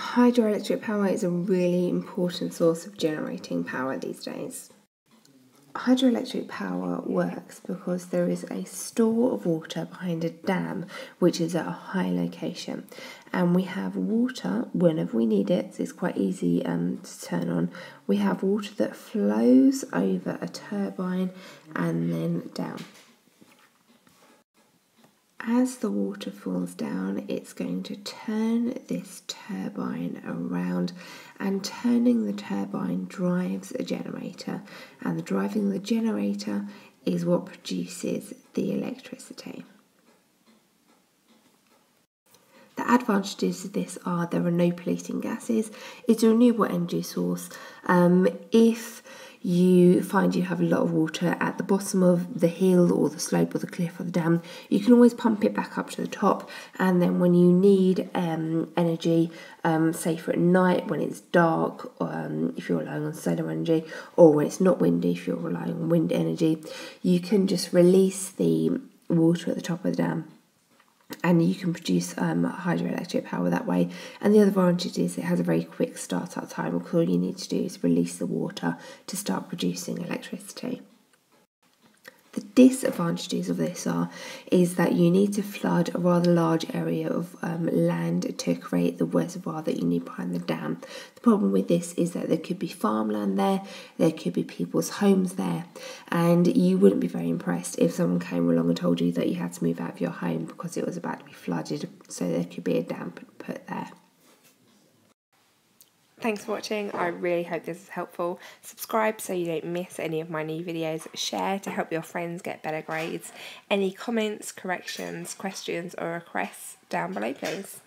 Hydroelectric power is a really important source of generating power these days. Hydroelectric power works because there is a store of water behind a dam which is at a high location, and we have water whenever we need it, so it's quite easy to turn on. We have water that flows over a turbine and then down. As the water falls down, it's going to turn this turbine around, and turning the turbine drives a generator, and the driving the generator is what produces the electricity. The advantages of this are there are no polluting gases, it's a renewable energy source. If you find you have a lot of water at the bottom of the hill or the slope or the cliff or the dam, you can always pump it back up to the top, and then when you need energy, say for at night when it's dark, if you're relying on solar energy, or when it's not windy if you're relying on wind energy, you can just release the water at the top of the dam and you can produce hydroelectric power that way. And the other advantage is it has a very quick start-up time, because all you need to do is release the water to start producing electricity. The disadvantages of this is that you need to flood a rather large area of land to create the reservoir that you need behind the dam. The problem with this is that there could be farmland there, there could be people's homes there, and you wouldn't be very impressed if someone came along and told you that you had to move out of your home because it was about to be flooded, so there could be a dam put there. Thanks for watching, I really hope this is helpful. Subscribe so you don't miss any of my new videos. Share to help your friends get better grades. Any comments, corrections, questions or requests down below please.